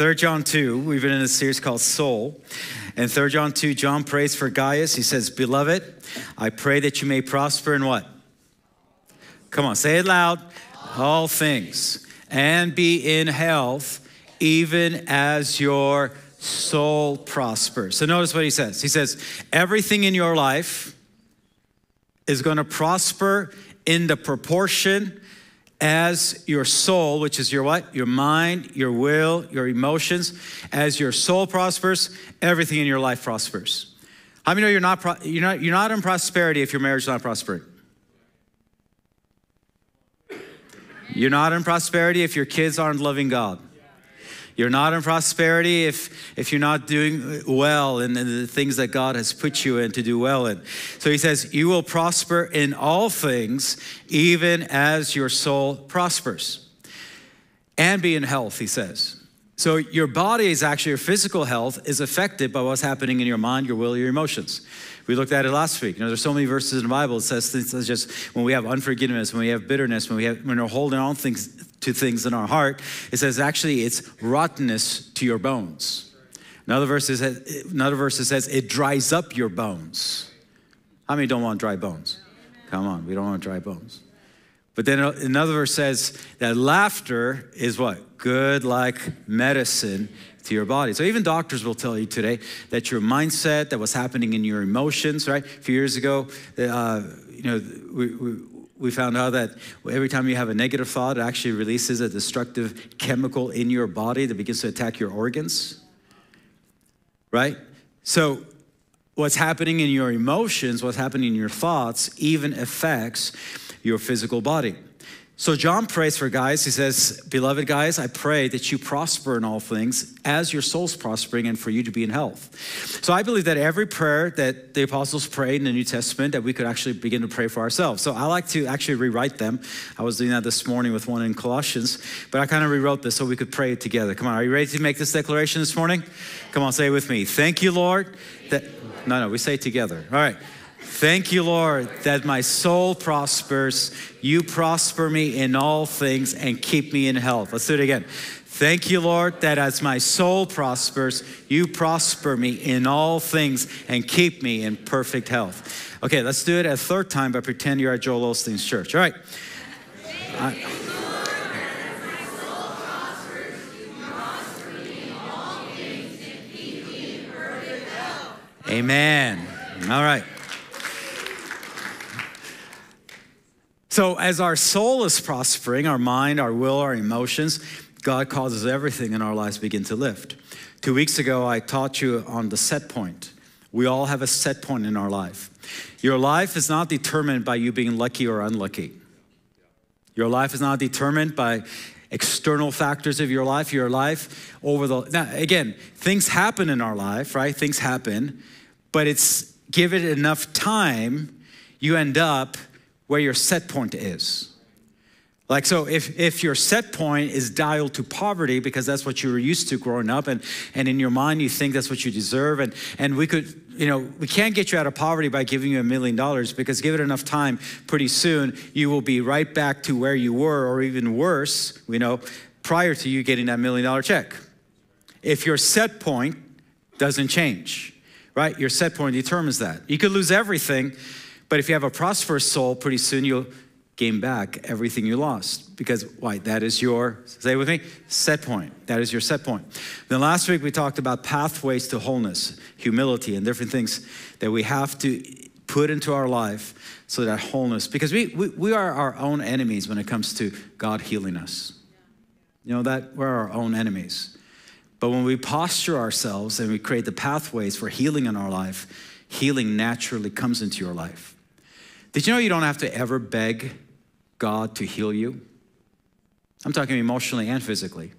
3 John 2, we've been in a series called Soul. In 3 John 2, John prays for Gaius. He says, "Beloved, I pray that you may prosper in what?" Come on, say it loud. All things. And be in health, even as your soul prospers. So notice what he says. He says, everything in your life is going to prosper in the proportion as your soul, which is your what? Your mind, your will, your emotions. As your soul prospers, everything in your life prospers. How many know you're not in prosperity if your marriage is not prospering? You're not in prosperity if your kids aren't loving God. You're not in prosperity if you're not doing well in the things that God has put you in to do well in. So he says, you will prosper in all things, even as your soul prospers. And be in health, he says. So your body is actually, your physical health is affected by what's happening in your mind, your will, your emotions. We looked at it last week. You know, there's so many verses in the Bible that says things such as when we have unforgiveness, when we have bitterness, when we're holding on to things in our heart, it says actually it's rottenness to your bones. Another verse says it dries up your bones. How many don't want dry bones? Come on, we don't want dry bones. But then another verse says that laughter is what? Good like medicine to your body. So even doctors will tell you today that your mindset, that what's happening in your emotions, right? A few years ago, we found out that every time you have a negative thought, it actually releases a destructive chemical in your body that begins to attack your organs, right? So what's happening in your emotions, what's happening in your thoughts, even affects your physical body. So John prays for Gaius. He says, "Beloved Gaius, I pray that you prosper in all things as your soul's prospering and for you to be in health." So I believe that every prayer that the apostles prayed in the New Testament that we could actually begin to pray for ourselves. So I like to actually rewrite them. I was doing that this morning with one in Colossians, but I kind of rewrote this so we could pray it together. Come on, are you ready to make this declaration this morning? Come on, say it with me. Thank you, Lord. We say it together. All right. Thank you, Lord, that my soul prospers. You prosper me in all things and keep me in health. Let's do it again. Thank you, Lord, that as my soul prospers, you prosper me in all things and keep me in perfect health. Okay, let's do it a third time, but pretend you're at Joel Osteen's church. All right. Amen. All right. So as our soul is prospering, our mind, our will, our emotions, God causes everything in our lives begin to lift. 2 weeks ago, I taught you on the set point. We all have a set point in our life. Your life is not determined by you being lucky or unlucky. Your life is not determined by external factors of your life. Your life over the... Now, again, things happen in our life, right? Things happen, but it's give it enough time, you end up where your set point is. Like, so if your set point is dialed to poverty because that's what you were used to growing up and in your mind you think that's what you deserve and we could, you know, we can't get you out of poverty by giving you $1 million because give it enough time, pretty soon you will be right back to where you were or even worse, you know, prior to you getting that $1 million check. If your set point doesn't change, right? Your set point determines that. You could lose everything. But if you have a prosperous soul, pretty soon you'll gain back everything you lost. Because why? That is your, say it with me, set point. That is your set point. Then last week we talked about pathways to wholeness, humility, and different things that we have to put into our life so that wholeness, because we are our own enemies when it comes to God healing us. You know that? We're our own enemies. But when we posture ourselves and we create the pathways for healing in our life, healing naturally comes into your life. Did you know you don't have to ever beg God to heal you? I'm talking emotionally and physically.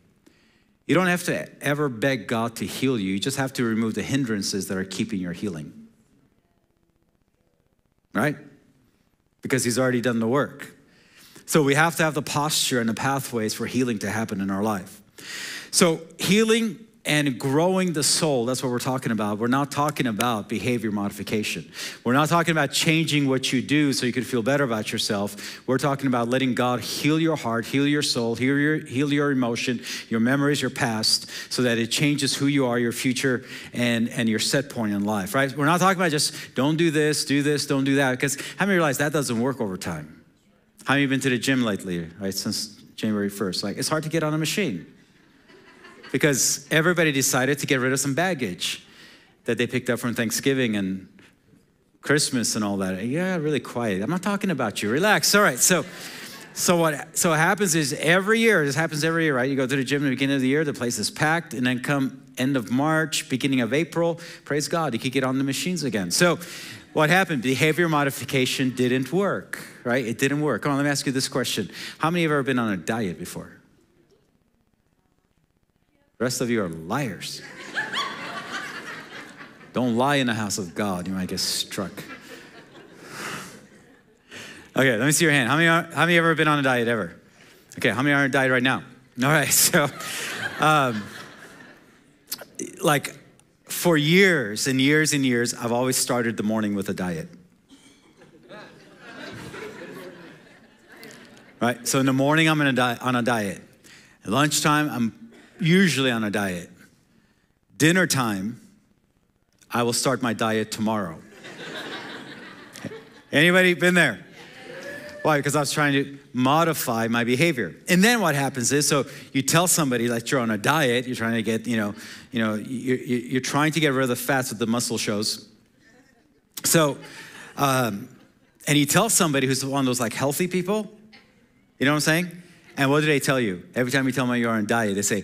You don't have to ever beg God to heal you. You just have to remove the hindrances that are keeping your healing. Right? Because he's already done the work. So we have to have the posture and the pathways for healing to happen in our life. So healing and growing the soul, that's what we're talking about. We're not talking about behavior modification. We're not talking about changing what you do so you can feel better about yourself. We're talking about letting God heal your heart, heal your soul, heal your emotion, your memories, your past, so that it changes who you are, your future, and your set point in life, right? We're not talking about just don't do this, don't do that, because how many realize that doesn't work over time? How many have been to the gym lately, right, since January 1st? Like, it's hard to get on a machine, because everybody decided to get rid of some baggage that they picked up from Thanksgiving and Christmas and all that. Yeah, really quiet. I'm not talking about you. Relax. All right. So what happens is every year, this happens every year, right? You go to the gym at the beginning of the year, the place is packed, and then come end of March, beginning of April, praise God, you could get on the machines again. So what happened? Behavior modification didn't work, right? It didn't work. Come on, let me ask you this question. How many have ever been on a diet before? The rest of you are liars. Don't lie in the house of God. You might get struck. Okay, let me see your hand. How many ever been on a diet ever? Okay, how many are on a diet right now? All right, so like for years and years and years, I've always started the morning with a diet. Right, so in the morning, I'm on a diet. At lunchtime, I'm usually on a diet. Dinner time, I will start my diet tomorrow. Anybody been there? Why? Because I was trying to modify my behavior. And then what happens is, so you tell somebody that you're on a diet, you're trying to get, you're trying to get rid of the fats that the muscle shows. So, and you tell somebody who's one of those like healthy people, you know what I'm saying? And what do they tell you? Every time you tell them you're on a diet, they say,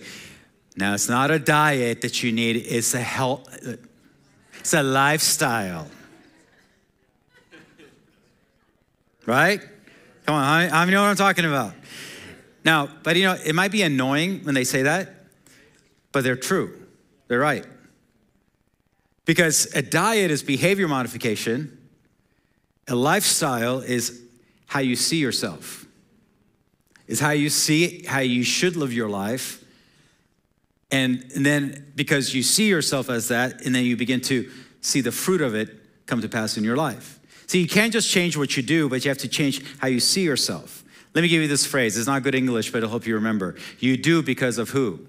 now it's not a diet that you need, it's a health, it's a lifestyle. Right? Come on, I know what I'm talking about. Now, but you know, it might be annoying when they say that, but they're true. They're right. Because a diet is behavior modification, a lifestyle is how you see yourself. Is how you see how you should live your life. And then because you see yourself as that, and then you begin to see the fruit of it come to pass in your life. See, you can't just change what you do, but you have to change how you see yourself. Let me give you this phrase. It's not good English, but it'll help you remember. You do because of who?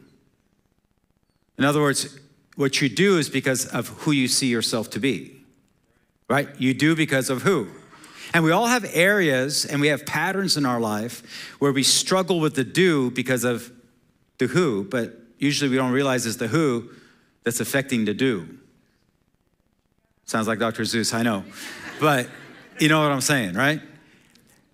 In other words, what you do is because of who you see yourself to be, right? You do because of who? And we all have areas and we have patterns in our life where we struggle with the do because of the who, but usually we don't realize it's the who that's affecting the do. Sounds like Dr. Seuss, I know. But you know what I'm saying, right?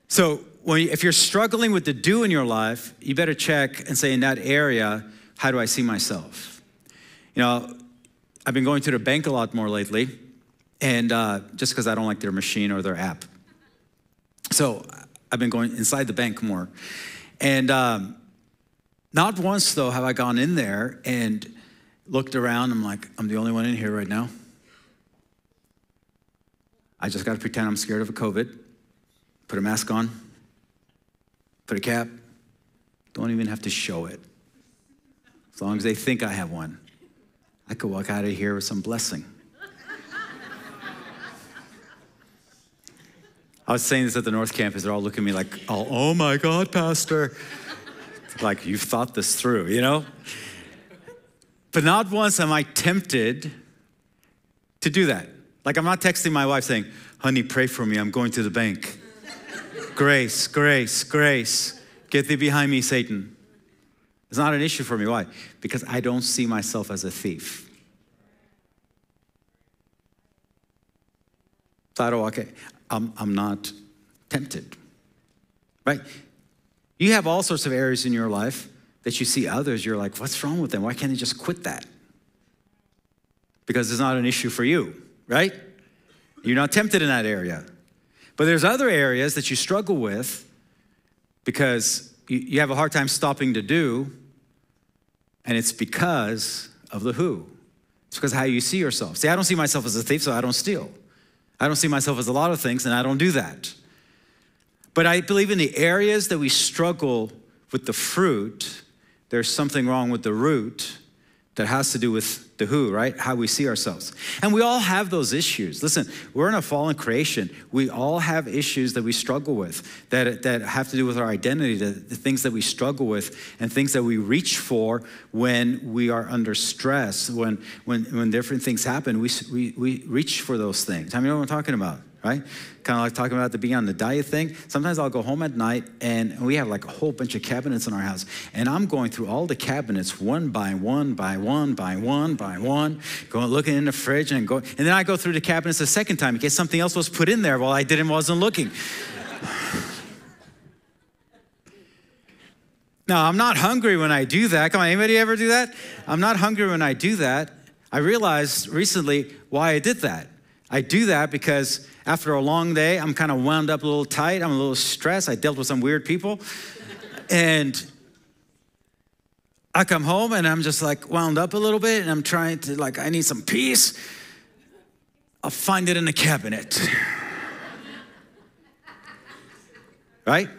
So if you're struggling with the do in your life, you better check and say, in that area, how do I see myself? You know, I've been going to the bank a lot more lately, and just because I don't like their machine or their app. So I've been going inside the bank more. And not once, though, have I gone in there and looked around. I'm like, I'm the only one in here right now. I just got to pretend I'm scared of a COVID. Put a mask on. Put a cap. Don't even have to show it. As long as they think I have one. I could walk out of here with some blessing. I was saying this at the North Campus. They're all looking at me like, oh my God, Pastor. Like, you've thought this through, you know? But not once am I tempted to do that. Like, I'm not texting my wife saying, honey, pray for me. I'm going to the bank. Grace, grace, grace. Get thee behind me, Satan. It's not an issue for me. Why? Because I don't see myself as a thief. So I don't walk in. I'm not tempted, right? You have all sorts of areas in your life that you see others, you're like, what's wrong with them? Why can't they just quit that? Because it's not an issue for you, right? You're not tempted in that area. But there's other areas that you struggle with because you have a hard time stopping to do, and it's because of the who. It's because of how you see yourself. See, I don't see myself as a thief, so I don't steal. I don't see myself as a lot of things, and I don't do that. But I believe in the areas that we struggle with the fruit, there's something wrong with the root that has to do with the who, right? How we see ourselves. And we all have those issues. Listen, we're in a fallen creation. We all have issues that we struggle with, that have to do with our identity, the things that we struggle with and things that we reach for when we are under stress, when different things happen, we reach for those things. How many know what I'm talking about, right? Kind of like talking about the being on the diet thing. Sometimes I'll go home at night and we have like a whole bunch of cabinets in our house. And I'm going through all the cabinets one by one, going looking in the fridge and then I go through the cabinets a second time in case something else was put in there while I wasn't looking. Now, I'm not hungry when I do that. Come on, anybody ever do that? I'm not hungry when I do that. I realized recently why I did that. I do that because after a long day, I'm kind of wound up a little tight. I'm a little stressed. I dealt with some weird people. And I come home and I'm just like wound up a little bit and I'm trying to like, I need some peace. I'll find it in the cabinet. Right?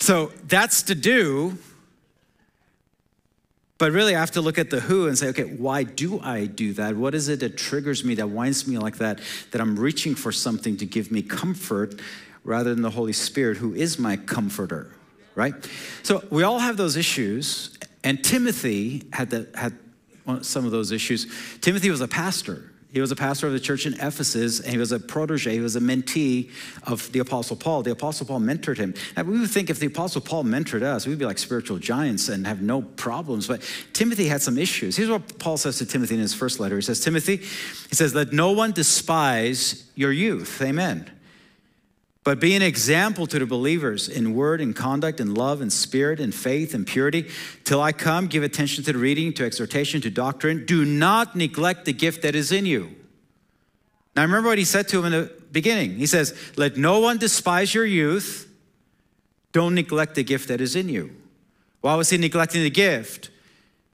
So that's to do. But really, I have to look at the who and say, okay, why do I do that? What is it that triggers me, that winds me like that, that I'm reaching for something to give me comfort rather than the Holy Spirit, who is my comforter, right? So we all have those issues, and Timothy had some of those issues. Timothy was a pastor. He was a pastor of the church in Ephesus, and he was a protege, he was a mentee of the Apostle Paul. The Apostle Paul mentored him. Now, we would think if the Apostle Paul mentored us, we'd be like spiritual giants and have no problems, but Timothy had some issues. Here's what Paul says to Timothy in his first letter. He says, Timothy, he says, let no one despise your youth, amen, but be an example to the believers in word, in conduct, in love, in spirit, in faith, in purity. Till I come, give attention to the reading, to exhortation, to doctrine. Do not neglect the gift that is in you. Now, remember what he said to him in the beginning. He says, let no one despise your youth. Don't neglect the gift that is in you. Why was he neglecting the gift?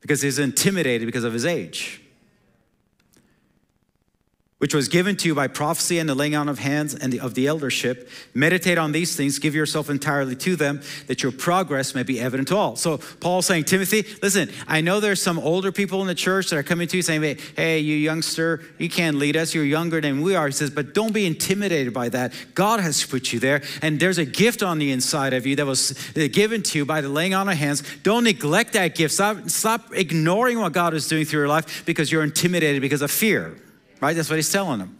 Because he's intimidated because of his age, which was given to you by prophecy and the laying on of hands and of the eldership. Meditate on these things, give yourself entirely to them, that your progress may be evident to all. So Paul's saying, Timothy, listen, I know there's some older people in the church that are coming to you saying, hey, you youngster, you can't lead us, you're younger than we are. He says, but don't be intimidated by that. God has put you there, and there's a gift on the inside of you that was given to you by the laying on of hands. Don't neglect that gift. Stop ignoring what God is doing through your life because you're intimidated because of fear. Right? That's what he's telling him.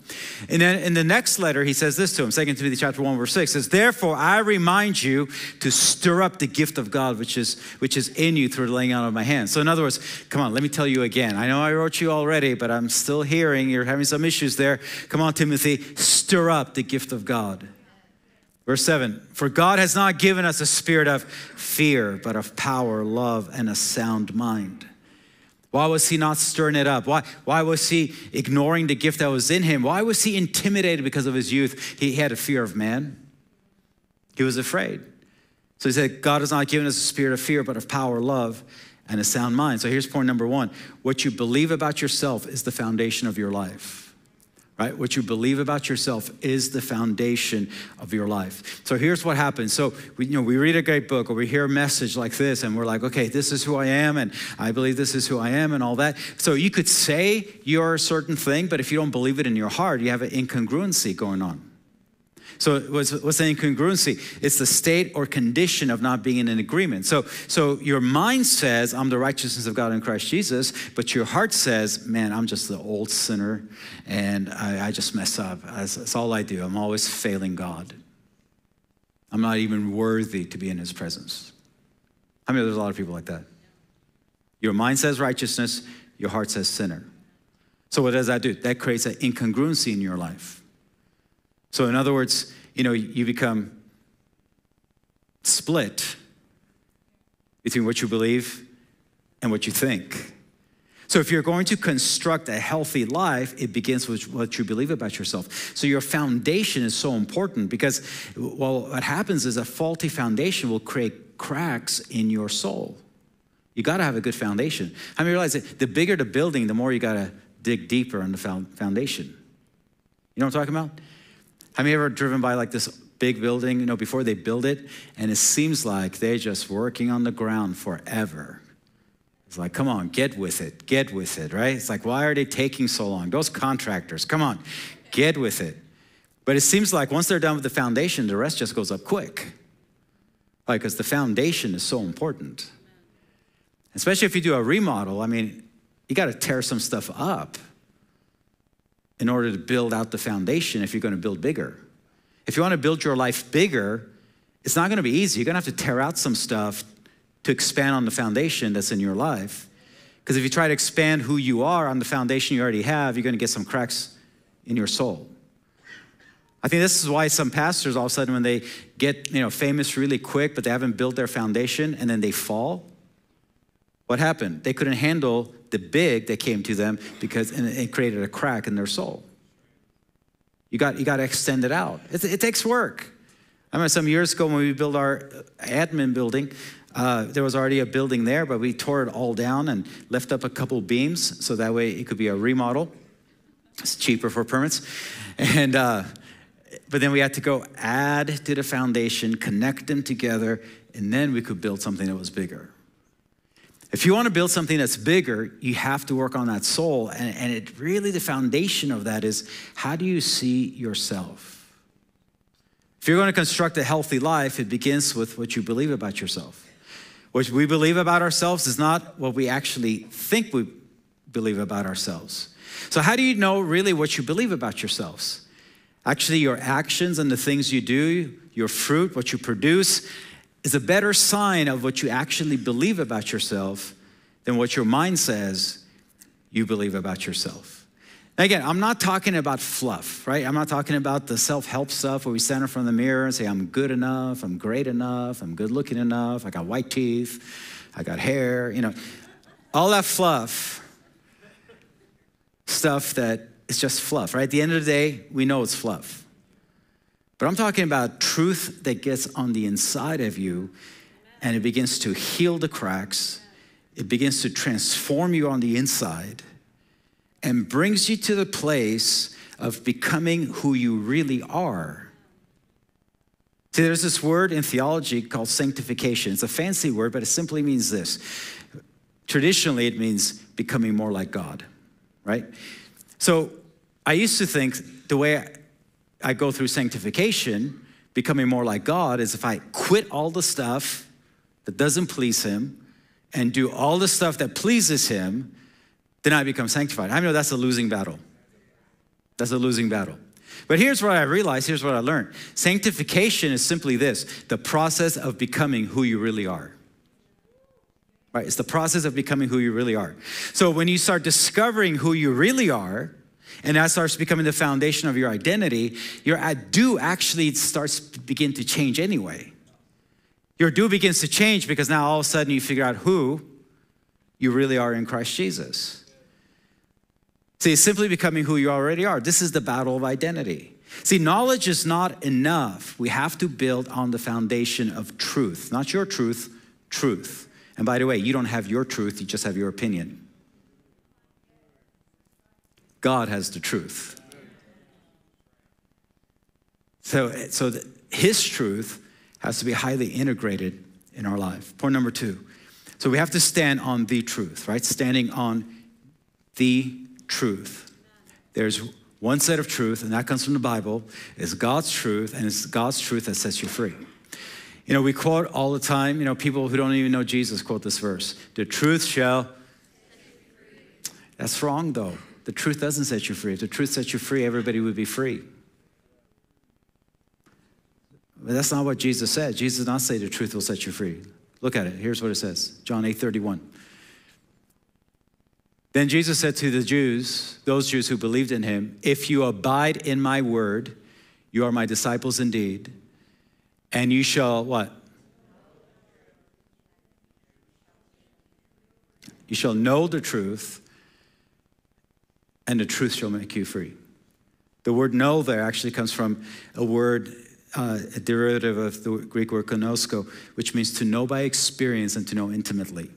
And then in the next letter, he says this to him, 2 Timothy chapter 1, verse 6, says, therefore, I remind you to stir up the gift of God, which is in you through the laying on of my hands. So in other words, come on, let me tell you again. I know I wrote you already, but I'm still hearing you're having some issues there. Come on, Timothy, stir up the gift of God. Verse 7, for God has not given us a spirit of fear, but of power, love, and a sound mind. Why was he not stirring it up? Why was he ignoring the gift that was in him? Why was he intimidated because of his youth? He had a fear of man. He was afraid. So he said, God has not given us a spirit of fear, but of power, love, and a sound mind. So here's point number one. What you believe about yourself is the foundation of your life, right? What you believe about yourself is the foundation of your life. So here's what happens. So we read a great book or we hear a message like this and we're like, okay, this is who I am and I believe this is who I am and all that. So you could say you're a certain thing, but if you don't believe it in your heart, you have an incongruency going on. So what's an incongruency? It's the state or condition of not being in an agreement. So your mind says, I'm the righteousness of God in Christ Jesus, but your heart says, man, I'm just the old sinner, and I just mess up. That's all I do. I'm always failing God. I'm not even worthy to be in his presence. I mean, there's a lot of people like that. Your mind says righteousness, your heart says sinner. So what does that do? That creates an incongruency in your life. So in other words, you become split between what you believe and what you think. So if you're going to construct a healthy life, it begins with what you believe about yourself. So your foundation is so important because, well, what happens is a faulty foundation will create cracks in your soul. You got to have a good foundation. I mean, realize that the bigger the building, the more you got to dig deeper on the foundation. You know what I'm talking about? Have you ever driven by like this big building, before they build it, and it seems like they're just working on the ground forever. It's like, come on, get with it, right? It's like, why are they taking so long? Those contractors, come on, get with it. But it seems like once they're done with the foundation, the rest just goes up quick. Why? Because the foundation is so important. Especially if you do a remodel, I mean, you got to tear some stuff up in order to build out the foundation if you're going to build bigger. If you want to build your life bigger, it's not going to be easy. You're going to have to tear out some stuff to expand on the foundation that's in your life. Because if you try to expand who you are on the foundation you already have, you're going to get some cracks in your soul. I think this is why some pastors all of a sudden when they get famous really quick, but they haven't built their foundation and then they fall. What happened? They couldn't handle the big that came to them because it created a crack in their soul. You got to extend it out. It takes work. I remember some years ago when we built our admin building, there was already a building there, but we tore it all down and left up a couple beams so that way it could be a remodel. It's cheaper for permits. And but then we had to go add to the foundation, connect them together, and then we could build something that was bigger. If you want to build something that's bigger, you have to work on that soul. And it really, the foundation of that is, how do you see yourself? If you're going to construct a healthy life, it begins with what you believe about yourself. What we believe about ourselves is not what we actually think we believe about ourselves. So how do you know really what you believe about yourselves? Actually, your actions and the things you do, your fruit, what you produce, is a better sign of what you actually believe about yourself than what your mind says you believe about yourself. Now again, I'm not talking about fluff, right? I'm not talking about the self-help stuff where we stand in front of the mirror and say, I'm good enough, I'm great enough, I'm good looking enough, I got white teeth, I got hair, all that fluff stuff that is just fluff, right? At the end of the day, we know it's fluff. But I'm talking about truth that gets on the inside of you and it begins to heal the cracks. It begins to transform you on the inside and brings you to the place of becoming who you really are. See, there's this word in theology called sanctification. It's a fancy word, but it simply means this. Traditionally, it means becoming more like God, right? So I used to think the way I go through sanctification, becoming more like God, is if I quit all the stuff that doesn't please him and do all the stuff that pleases him, then I become sanctified. I know that's a losing battle. That's a losing battle. But here's what I realized, here's what I learned. Sanctification is simply this, the process of becoming who you really are. Right? It's the process of becoming who you really are. So when you start discovering who you really are, and that starts becoming the foundation of your identity, your do actually begin to change anyway. Your do begins to change because now all of a sudden you figure out who you really are in Christ Jesus. See, it's simply becoming who you already are. This is the battle of identity. See, knowledge is not enough. We have to build on the foundation of truth. Not your truth, truth. And by the way, you don't have your truth, you just have your opinion. God has the truth. So his truth has to be highly integrated in our life. Point number two. So we have to stand on the truth, right? Standing on the truth. There's one set of truth, and that comes from the Bible. It's God's truth, and it's God's truth that sets you free. We quote all the time, people who don't even know Jesus quote this verse. The truth shall... That's wrong, though. The truth doesn't set you free. If the truth set you free, everybody would be free. But that's not what Jesus said. Jesus did not say the truth will set you free. Look at it. Here's what it says. John 8:31. Then Jesus said to the Jews, those Jews who believed in him, if you abide in my word, you are my disciples indeed, and you shall what? You shall know the truth, and the truth shall make you free. The word know there actually comes from a word, a derivative of the Greek word gnosko, which means to know by experience and to know intimately.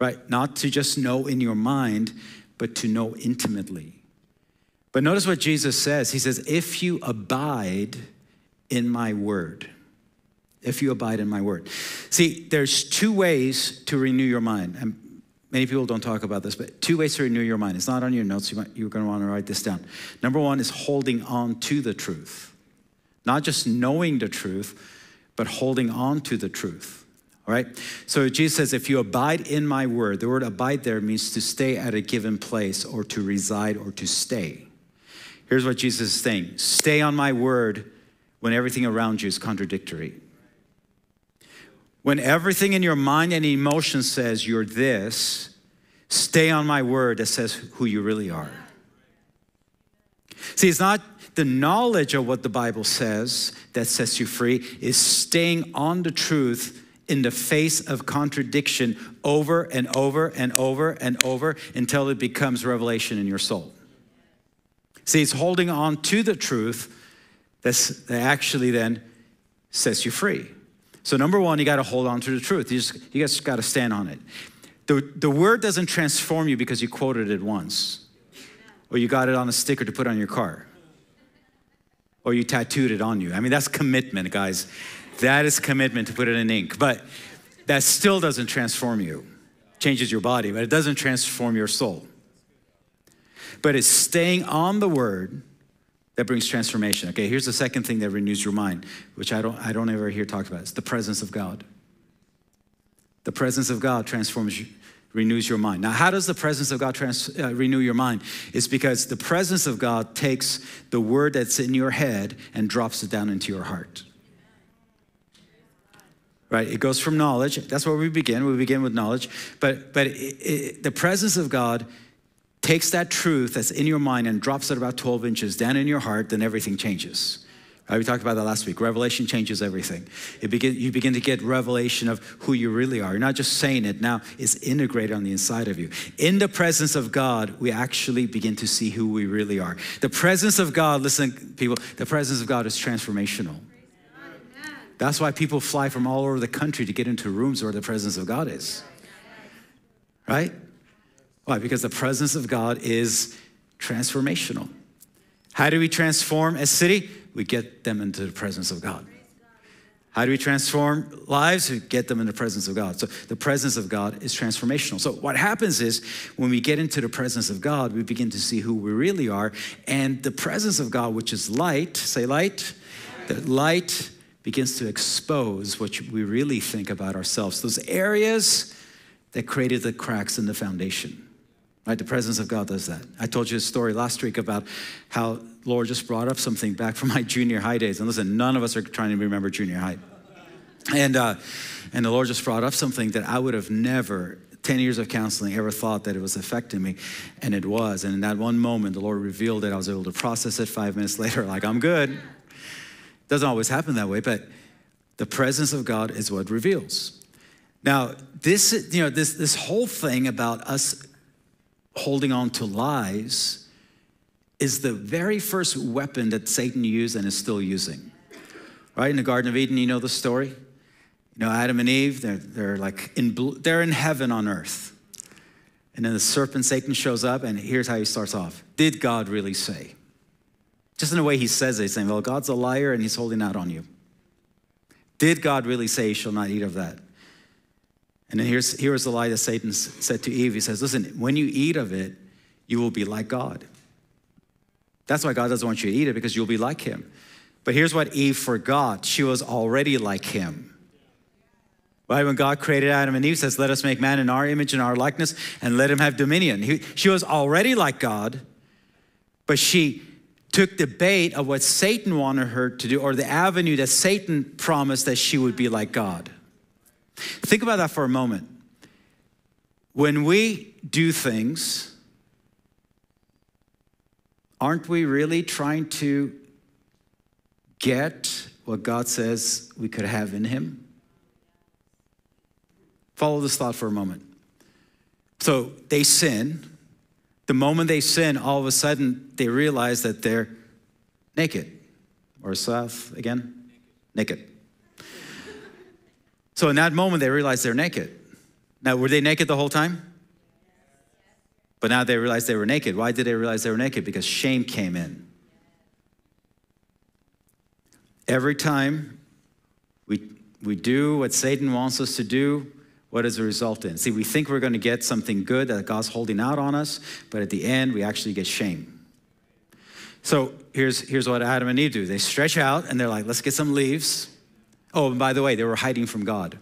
Right? Not to just know in your mind, but to know intimately. But notice what Jesus says. He says, if you abide in my word. If you abide in my word. See, there's two ways to renew your mind. And many people don't talk about this, but two ways to renew your mind. It's not on your notes. You're going to want to write this down. Number one is holding on to the truth. Not just knowing the truth, but holding on to the truth. All right? So Jesus says, if you abide in my word, the word abide there means to stay at a given place or to reside or to stay. Here's what Jesus is saying. Stay on my word when everything around you is contradictory. When everything in your mind and emotion says you're this, stay on my word that says who you really are. See, it's not the knowledge of what the Bible says that sets you free. It's staying on the truth in the face of contradiction over and over and over and over until it becomes revelation in your soul. See, it's holding on to the truth that actually then sets you free. So number one, you got to hold on to the truth. You just got to stand on it. The word doesn't transform you because you quoted it once. Or you got it on a sticker to put on your car. Or you tattooed it on you. I mean, that's commitment, guys. That is commitment to put it in ink. But that still doesn't transform you. Changes your body, but it doesn't transform your soul. But it's staying on the word that brings transformation. Okay, here's the second thing that renews your mind, which I don't ever hear talked about. It's the presence of God. The presence of God transforms you, renews your mind. Now, how does the presence of God renew your mind? It's because the presence of God takes the word that's in your head and drops it down into your heart. Right? It goes from knowledge. That's where we begin. We begin with knowledge. But the presence of God takes that truth that's in your mind and drops it about 12 inches down in your heart, then everything changes. Right, we talked about that last week. Revelation changes everything. You begin to get revelation of who you really are. You're not just saying it. Now it's integrated on the inside of you. In the presence of God, we actually begin to see who we really are. The presence of God, listen, people, the presence of God is transformational. That's why people fly from all over the country to get into rooms where the presence of God is. Right? Why? Because the presence of God is transformational. How do we transform a city? We get them into the presence of God. How do we transform lives? We get them in the presence of God. So the presence of God is transformational. So what happens is when we get into the presence of God, we begin to see who we really are. And the presence of God, which is light, say light. That light begins to expose what we really think about ourselves. Those areas that created the cracks in the foundation. Right? The presence of God does that. I told you a story last week about how Laura just brought up something back from my junior high days. And listen, none of us are trying to remember junior high. And the Lord just brought up something that I would have never, 10 years of counseling, ever thought that it was affecting me. And it was. And in that one moment, the Lord revealed it. I was able to process it 5 minutes later. Like, I'm good. Doesn't always happen that way. But the presence of God is what reveals. Now, this whole thing about us holding on to lies is the very first weapon that Satan used and is still using. Right? In the Garden of Eden, you know the story? You know, Adam and Eve, they're in heaven on earth. And then the serpent, Satan, shows up, and here's how he starts off. Did God really say? Just in the way he says it, he's saying, well, God's a liar, and he's holding out on you. Did God really say you shall not eat of that? And then here's the lie that Satan said to Eve. He says, listen, when you eat of it, you will be like God. That's why God doesn't want you to eat it, because you'll be like him. But here's what Eve forgot. She was already like him. Right? When God created Adam and Eve, he says, let us make man in our image and our likeness and let him have dominion. She was already like God, but she took the bait of what Satan wanted her to do, or the avenue that Satan promised that she would be like God. Think about that for a moment. When we do things, aren't we really trying to get what God says we could have in him? Follow this thought for a moment. So they sin. The moment they sin, all of a sudden, they realize that they're naked. Or self again? Naked. So in that moment, they realize they're naked. Now, were they naked the whole time? But now they realize they were naked. Why did they realize they were naked? Because shame came in. Every time we We do what Satan wants us to do. What does the result in? See, we think we're going to get something good that God's holding out on us, but at the end, we actually get shame. So here's what Adam and Eve do. They stretch out, and they're like, let's get some leaves. Oh, and by the way, they were hiding from God.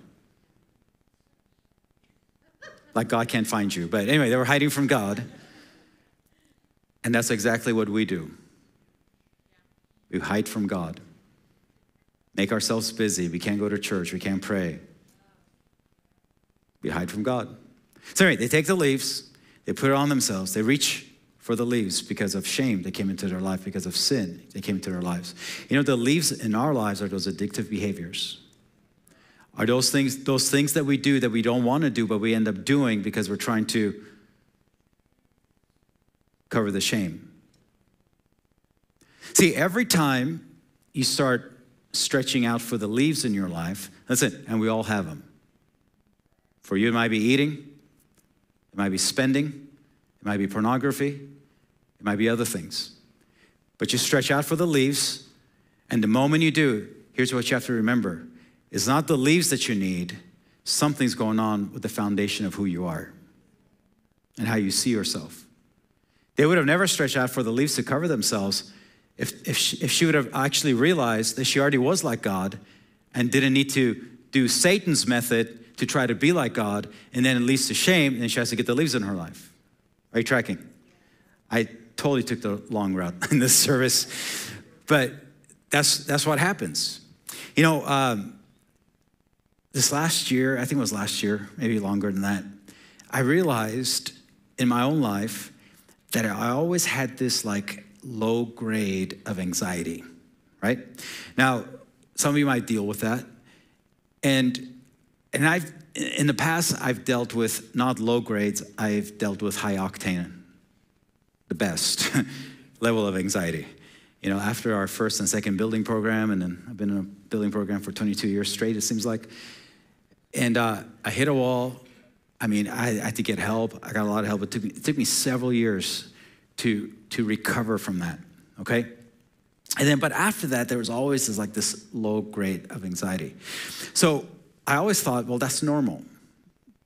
Like God can't find you. But anyway, they were hiding from God. And that's exactly what we do. We hide from God. Make ourselves busy. We can't go to church. We can't pray. We hide from God. So anyway, they take the leaves. They put it on themselves. They reach for the leaves because of shame that came into their life, because of sin that came into their lives. You know, the leaves in our lives are those addictive behaviors. Are those things that we do that we don't want to do, but we end up doing because we're trying to cover the shame. See, every time you start stretching out for the leaves in your life, that's it, and we all have them. For you, it might be eating, it might be spending, it might be pornography, it might be other things. But you stretch out for the leaves, and the moment you do, here's what you have to remember. It's not the leaves that you need. Something's going on with the foundation of who you are and how you see yourself. They would have never stretched out for the leaves to cover themselves if she would have actually realized that she already was like God and didn't need to do Satan's method to try to be like God, and then it leads to shame, and she has to get the leaves in her life. Are you tracking? I totally took the long route in this service, but that's what happens. You know, this last year, I think it was last year, maybe longer than that, I realized in my own life that I always had this like low grade of anxiety, right? Now, some of you might deal with that. And I've, in the past, I've dealt with not low grades, I've dealt with high octane, the best level of anxiety. You know, after our first and second building program, and then I've been in a building program for 22 years straight, it seems like. And I hit a wall. I mean, I had to get help. I got a lot of help. It took me several years to recover from that, okay? And then, but after that, there was always this, like this low grade of anxiety. So I always thought, well, that's normal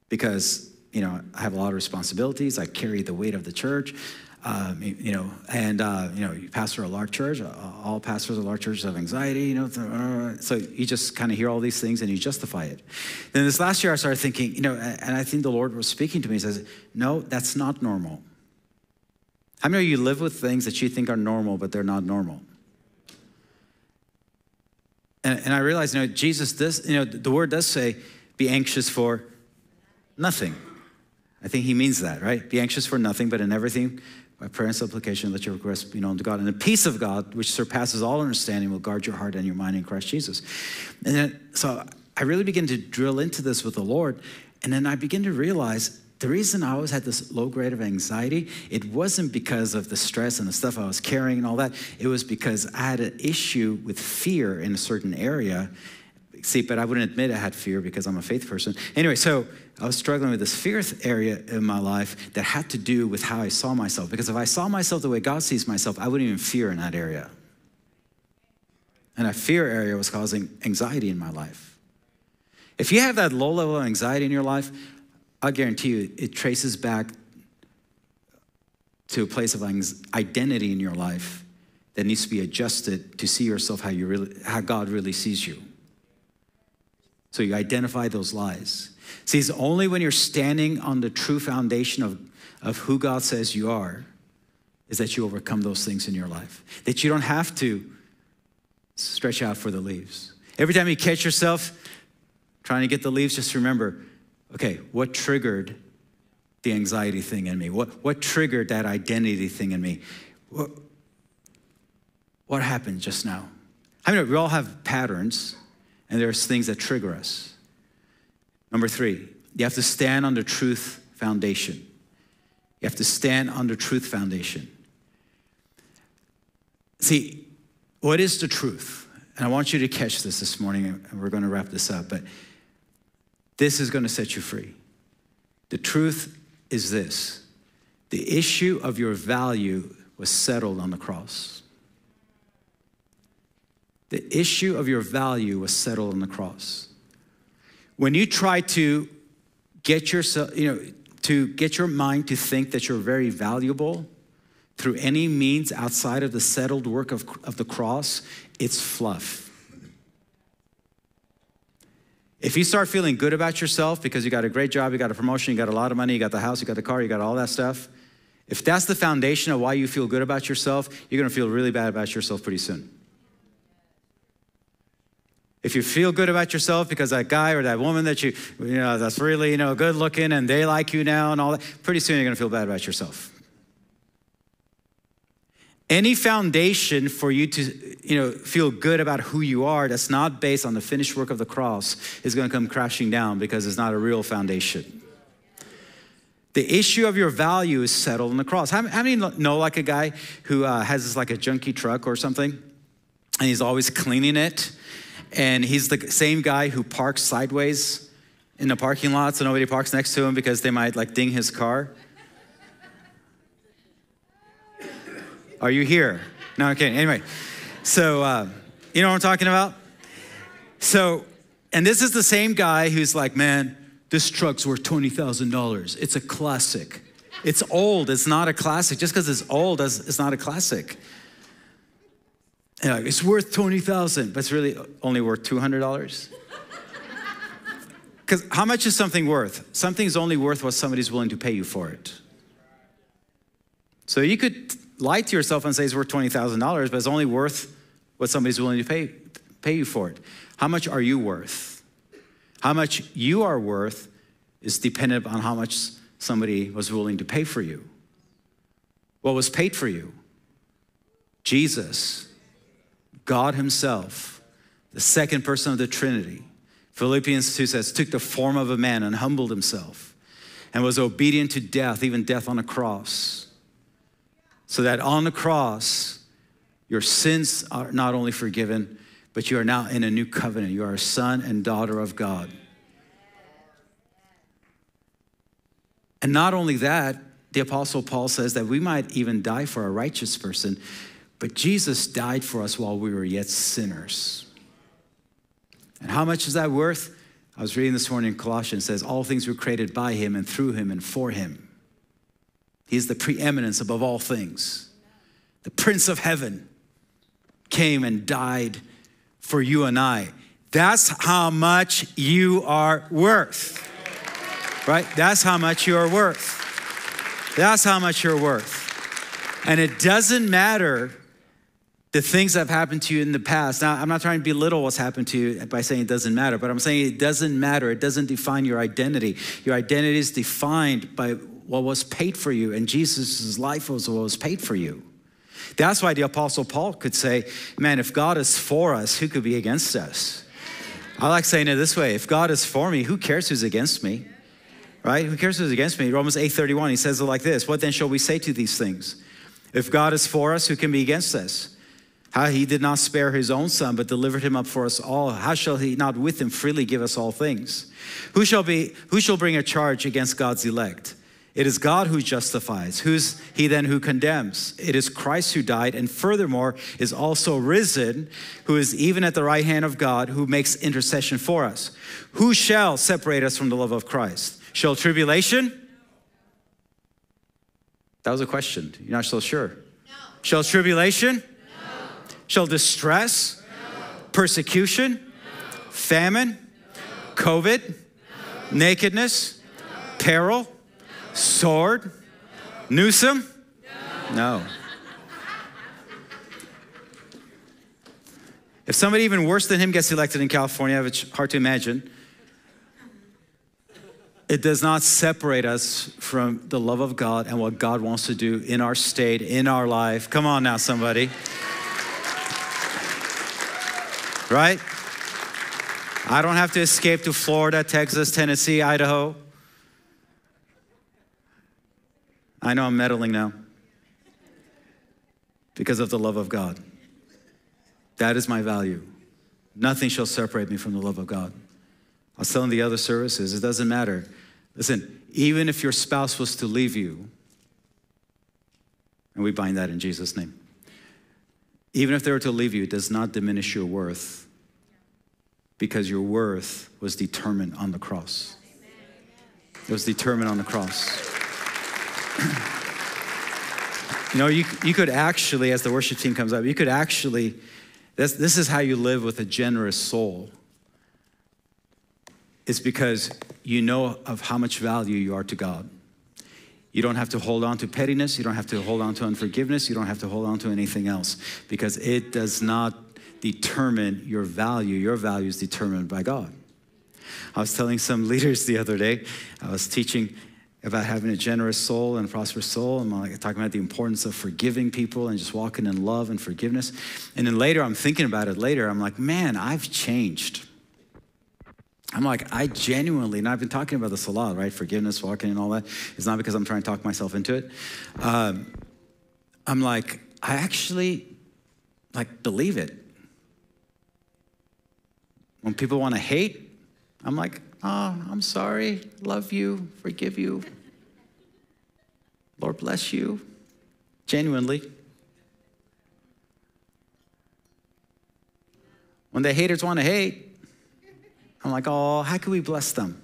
because, you know, I have a lot of responsibilities. I carry the weight of the church, you know, and, you know, you pastor a large church. All pastors of large churches have anxiety, you know. So you just kind of hear all these things and you justify it. Then this last year, I started thinking, you know, and I think the Lord was speaking to me. He says, no, that's not normal. How many of you live with things that you think are normal, but they're not normal? And I realized, you know, Jesus does, you know, the word does say, be anxious for nothing. I think he means that, right? Be anxious for nothing, but in everything, by prayer and supplication, let your requests be known to God. And the peace of God, which surpasses all understanding, will guard your heart and your mind in Christ Jesus. And then, so I really began to drill into this with the Lord. And then I began to realize the reason I always had this low grade of anxiety, it wasn't because of the stress and the stuff I was carrying and all that. It was because I had an issue with fear in a certain area. See, but I wouldn't admit I had fear because I'm a faith person. Anyway, so I was struggling with this fear area in my life that had to do with how I saw myself. Because if I saw myself the way God sees myself, I wouldn't even fear in that area. And that fear area was causing anxiety in my life. If you have that low level of anxiety in your life, I guarantee you it traces back to a place of identity in your life that needs to be adjusted to see yourself how you really, how God really sees you. So you identify those lies. See, it's only when you're standing on the true foundation of who God says you are is that you overcome those things in your life, that you don't have to stretch out for the leaves. Every time you catch yourself trying to get the leaves, just remember, okay, what triggered the anxiety thing in me? What triggered that identity thing in me? What happened just now? I mean, we all have patterns, and there's things that trigger us. Number three, you have to stand on the truth foundation. You have to stand on the truth foundation. See, what is the truth? And I want you to catch this morning, and we're going to wrap this up, but this is going to set you free. The truth is this. The issue of your value was settled on the cross. The issue of your value was settled on the cross. When you try to get yourself, to get your mind to think that you're very valuable through any means outside of the settled work of the cross, it's fluff. If you start feeling good about yourself because you got a great job, you got a promotion, you got a lot of money, you got the house, you got the car, you got all that stuff, if that's the foundation of why you feel good about yourself, you're gonna feel really bad about yourself pretty soon. If you feel good about yourself because that guy or that woman that that's really, good looking and they like you now and all that, pretty soon you're gonna feel bad about yourself. Any foundation for you to, feel good about who you are that's not based on the finished work of the cross is gonna come crashing down because it's not a real foundation. The issue of your value is settled on the cross. How many know like a guy who has this like a junky truck or something and he's always cleaning it? And he's the same guy who parks sideways in the parking lot so nobody parks next to him because they might like ding his car. Are you here? No, I'm kidding. Anyway, so you know what I'm talking about? So, and this is the same guy who's like, man, this truck's worth $20,000. It's a classic. It's old, it's not a classic. Just because it's old, it's not a classic. It's worth $20,000, but it's really only worth $200. Because how much is something worth? Something's only worth what somebody's willing to pay you for it. So you could lie to yourself and say it's worth $20,000, but it's only worth what somebody's willing to pay you for it. How much are you worth? How much you are worth is dependent on how much somebody was willing to pay for you. What was paid for you? Jesus. God himself, the second person of the Trinity. Philippians 2 says, took the form of a man and humbled himself and was obedient to death, even death on a cross. So that on the cross, your sins are not only forgiven, but you are now in a new covenant. You are a son and daughter of God. And not only that, the Apostle Paul says that we might even die for a righteous person, but Jesus died for us while we were yet sinners. And how much is that worth? I was reading this morning in Colossians, it says, all things were created by him and through him and for him. He is the preeminence above all things. The Prince of Heaven came and died for you and I. That's how much you are worth. Right? That's how much you are worth. That's how much you're worth. And it doesn't matter the things that have happened to you in the past. Now, I'm not trying to belittle what's happened to you by saying it doesn't matter, but I'm saying it doesn't matter. It doesn't define your identity. Your identity is defined by what was paid for you, and Jesus' life was what was paid for you. That's why the Apostle Paul could say, man, if God is for us, who could be against us? I like saying it this way. If God is for me, who cares who's against me? Right? Who cares who's against me? Romans 8:31, he says it like this. What then shall we say to these things? If God is for us, who can be against us? How he did not spare his own son, but delivered him up for us all. How shall he not with him freely give us all things? Who shall bring a charge against God's elect? It is God who justifies. Who's he then who condemns? It is Christ who died, and furthermore is also risen, who is even at the right hand of God, who makes intercession for us. Who shall separate us from the love of Christ? Shall tribulation? That was a question. You're not so sure. No. Shall tribulation? No. Shall distress? No. Persecution? No. Famine? No. COVID? No. Nakedness? No. Peril? No. Sword? No. Newsom? No. No. If somebody even worse than him gets elected in California, which hard to imagine, it does not separate us from the love of God and what God wants to do in our state, in our life. Come on now, somebody. Right? I don't have to escape to Florida, Texas, Tennessee, Idaho. I know I'm meddling now because of the love of God. That is my value. Nothing shall separate me from the love of God. I was telling the other services, it doesn't matter. Listen, even if your spouse was to leave you, and we bind that in Jesus' name, even if they were to leave you, it does not diminish your worth. because your worth was determined on the cross. It was determined on the cross. You know, you could actually, as the worship team comes up, you could actually, this is how you live with a generous soul. It's because you know of how much value you are to God. You don't have to hold on to pettiness. You don't have to hold on to unforgiveness. You don't have to hold on to anything else, because it does not determine your value. Your value is determined by God. I was telling some leaders the other day, I was teaching about having a generous soul and a prosperous soul, and I'm talking about the importance of forgiving people and just walking in love and forgiveness. And then later, I'm thinking about it later, I'm like, man, I've changed. I'm like, I genuinely, and I've been talking about this a lot, right? Forgiveness, walking and all that. It's not because I'm trying to talk myself into it. I'm like, I actually like believe it. When people want to hate, I'm like, oh, I'm sorry, love you, forgive you. Lord bless you, genuinely. When the haters want to hate, I'm like, oh, how can we bless them?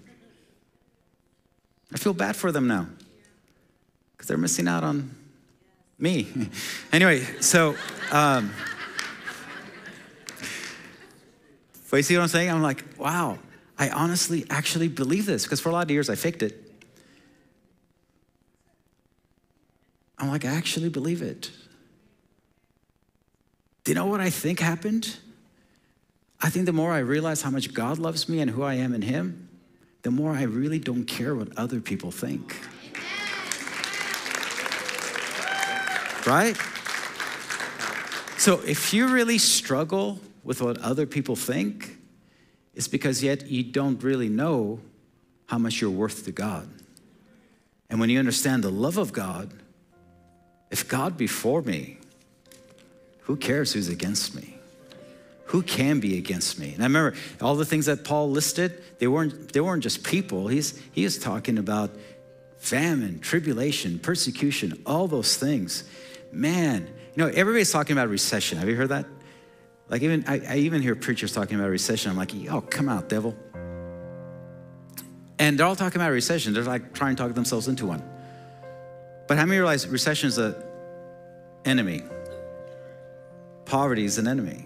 I feel bad for them now because they're missing out on me. Anyway, so, but you see what I'm saying? I'm like, wow. I honestly actually believe this, because for a lot of years I faked it. I'm like, I actually believe it. Do you know what I think happened? I think the more I realize how much God loves me and who I am in Him, the more I really don't care what other people think. Amen. Right? So if you really struggle with what other people think, it's because yet you don't really know how much you're worth to God. And when you understand the love of God, if God be for me, who cares who's against me? Who can be against me? And I remember all the things that Paul listed, they weren't just people. He is talking about famine, tribulation, persecution, all those things. Man, you know, everybody's talking about recession. Have you heard that? Like even, I even hear preachers talking about recession. I'm like, oh, come out, devil. And they're all talking about recession. They're like trying to talk themselves into one. But how many realize recession is an enemy? Poverty is an enemy.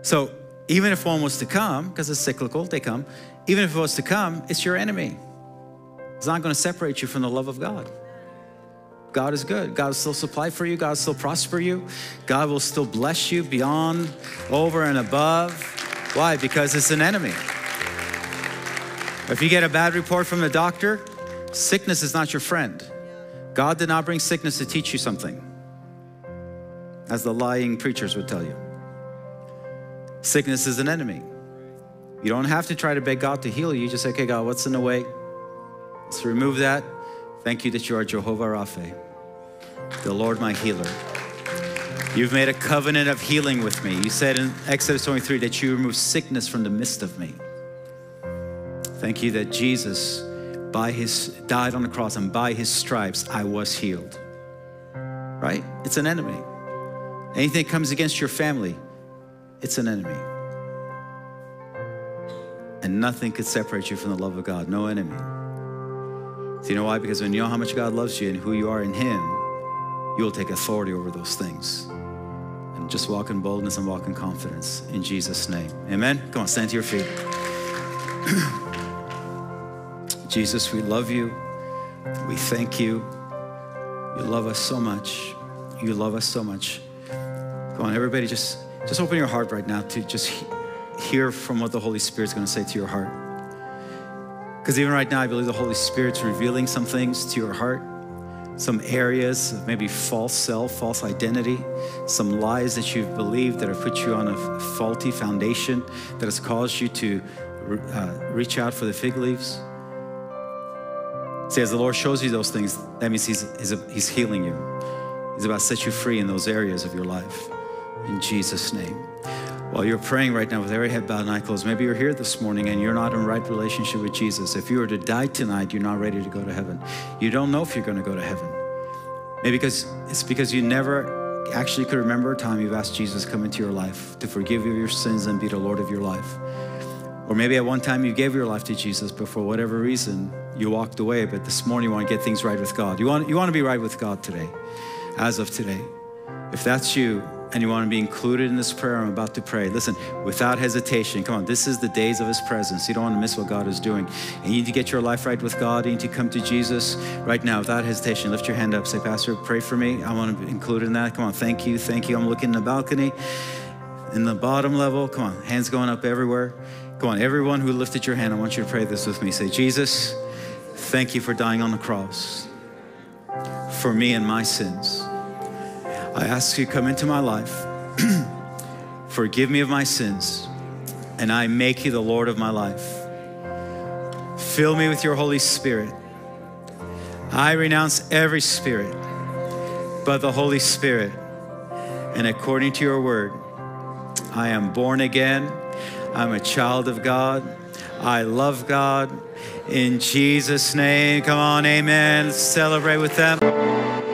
So even if one was to come, because it's cyclical, they come. Even if it was to come, it's your enemy. It's not going to separate you from the love of God. God is good. God will still supply for you. God will still prosper you. God will still bless you beyond, over, and above. Why? Because it's an enemy. If you get a bad report from the doctor, sickness is not your friend. God did not bring sickness to teach you something, as the lying preachers would tell you. Sickness is an enemy. You don't have to try to beg God to heal you. You just say, okay, God, what's in the way? Let's remove that. Thank you that you are Jehovah Rapha, the Lord my healer. You've made a covenant of healing with me. You said in Exodus 23 that you remove sickness from the midst of me. Thank you that Jesus died on the cross, and by His stripes I was healed. Right? It's an enemy. Anything that comes against your family, it's an enemy. And nothing could separate you from the love of God. No enemy. So you know why? Because when you know how much God loves you and who you are in Him, you will take authority over those things. And just walk in boldness and walk in confidence in Jesus' name. Amen? Come on, stand to your feet. Jesus, we love you. We thank you. You love us so much. You love us so much. Come on, everybody, just open your heart right now to just hear from what the Holy Spirit's going to say to your heart. Because even right now, I believe the Holy Spirit's revealing some things to your heart, some areas of maybe false self, false identity, some lies that you've believed that have put you on a faulty foundation that has caused you to reach out for the fig leaves. See, as the Lord shows you those things, that means He's healing you. He's about to set you free in those areas of your life. In Jesus' name. While you're praying right now with every head bowed and eye closed, maybe you're here this morning and you're not in right relationship with Jesus. If you were to die tonight, you're not ready to go to heaven. You don't know if you're going to go to heaven. Maybe it's because you never actually could remember a time you've asked Jesus to come into your life, to forgive you of your sins and be the Lord of your life. Or maybe at one time you gave your life to Jesus, but for whatever reason, you walked away. But this morning, you want to get things right with God. You want to be right with God today, as of today. If that's you, and you want to be included in this prayer I'm about to pray, listen, without hesitation, come on, this is the days of His presence. You don't want to miss what God is doing. And you need to get your life right with God. You need to come to Jesus right now without hesitation. Lift your hand up, say, Pastor, pray for me. I want to be included in that. Come on, thank you, thank you. I'm looking in the balcony, in the bottom level. Come on, hands going up everywhere. Come on, everyone who lifted your hand, I want you to pray this with me. Say, Jesus, thank you for dying on the cross for me and my sins. I ask you to come into my life, forgive me of my sins, and I make you the Lord of my life. Fill me with your Holy Spirit. I renounce every spirit but the Holy Spirit. And according to your word, I am born again. I'm a child of God. I love God. In Jesus' name, come on, amen. Let's celebrate with them.